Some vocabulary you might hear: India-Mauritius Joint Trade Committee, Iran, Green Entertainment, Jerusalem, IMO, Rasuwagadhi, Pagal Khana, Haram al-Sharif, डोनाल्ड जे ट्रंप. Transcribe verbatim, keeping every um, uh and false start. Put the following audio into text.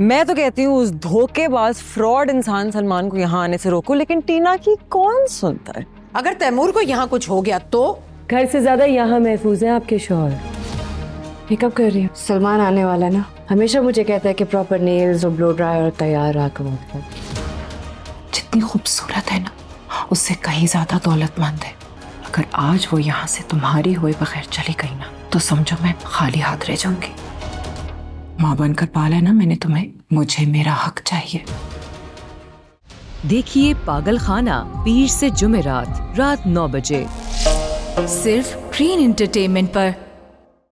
मैं तो कहती हूँ उस धोखेबाज फ्रॉड इंसान सलमान को यहाँ आने से रोको, लेकिन टीना की कौन सुनता है। अगर तैमूर को यहाँ कुछ हो गया तो घर से ज्यादा यहाँ महफूज है आपके शौहर। मेकअप कर रही हूँ, सलमान आने वाला ना, हमेशा मुझे कहता है कि प्रॉपर नेल्स और ब्लो ड्राई और तैयार रखो। जितनी खूबसूरत है ना उससे कहीं ज्यादा दौलतमंद है। अगर आज वो यहाँ से तुम्हारी हुए बगैर चली गई ना तो समझो मैं खाली हाथ रह जाऊंगी। माँ बनकर पाला है ना मैंने तुम्हें, मुझे मेरा हक चाहिए। देखिए पागल खाना पीर से जुमे रात रात नौ बजे सिर्फ ग्रीन एंटरटेनमेंट पर।